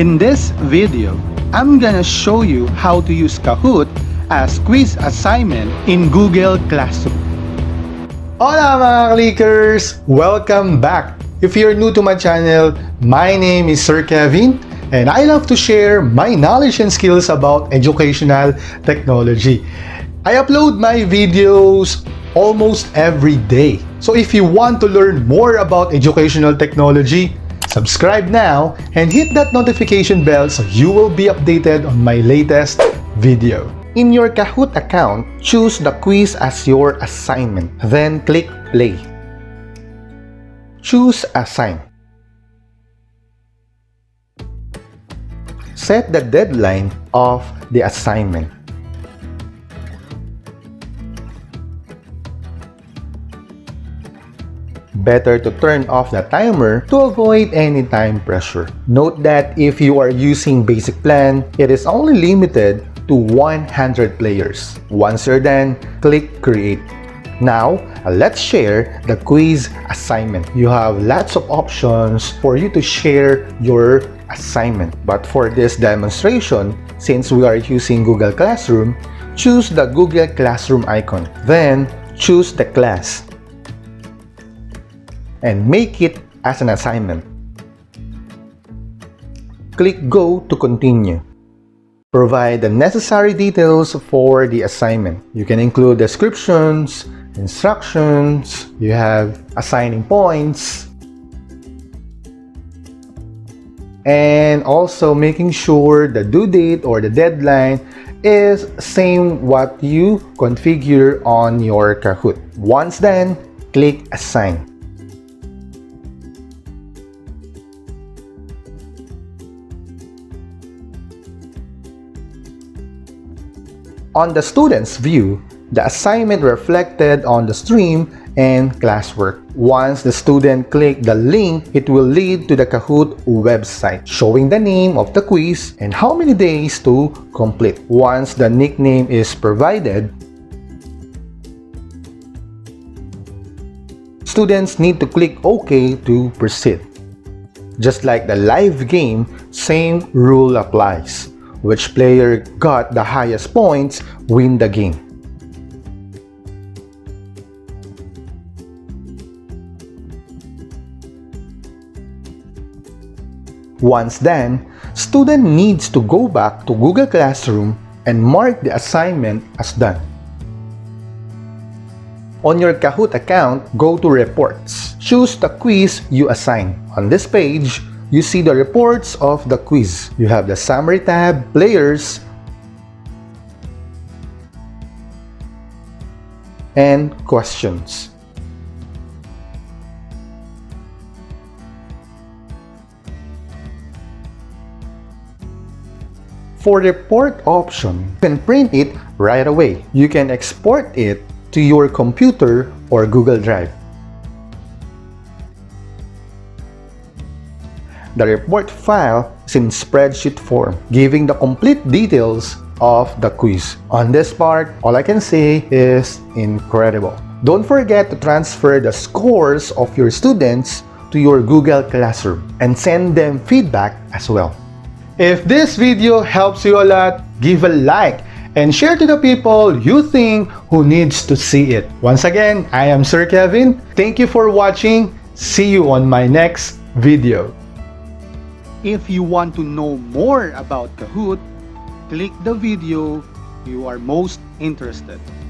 In this video, I'm gonna show you how to use Kahoot as quiz assignment in Google Classroom. Hola mga clickers! Welcome back! If you're new to my channel, my name is Sir Kevin and I love to share my knowledge and skills about educational technology. I upload my videos almost every day. So if you want to learn more about educational technology, subscribe now and hit that notification bell so you will be updated on my latest video. In your Kahoot account, choose the quiz as your assignment. Then click play. Choose assign. Set the deadline of the assignment. Better to turn off the timer to avoid any time pressure. Note that if you are using basic plan, it is only limited to 100 players. Once you're done, click create. Now, let's share the quiz assignment. You have lots of options for you to share your assignment. But for this demonstration, since we are using Google Classroom, choose the Google Classroom icon. Then, choose the class and make it as an assignment. Click Go to continue. Provide the necessary details for the assignment. You can include descriptions, instructions, you have assigning points, and also making sure the due date or the deadline is same what you configure on your Kahoot. Once done, click assign. On the student's view, the assignment reflected on the stream and classwork. Once the student clicks the link, it will lead to the Kahoot website, showing the name of the quiz and how many days to complete. Once the nickname is provided, students need to click OK to proceed. Just like the live game, same rule applies. Which player got the highest points win the game. Once done, student needs to go back to Google Classroom and mark the assignment as done. On your Kahoot account, go to Reports. Choose the quiz you assign. On this page, you see the reports of the quiz. You have the summary tab, players, and questions. For report option, you can print it right away. You can export it to your computer or Google Drive. The report file is in spreadsheet form, giving the complete details of the quiz. On this part, all I can say is incredible. Don't forget to transfer the scores of your students to your Google Classroom and send them feedback as well. If this video helps you a lot, give a like and share to the people you think who needs to see it. Once again, I am Sir Kevin. Thank you for watching. See you on my next video. If you want to know more about Kahoot, click the video you are most interested in.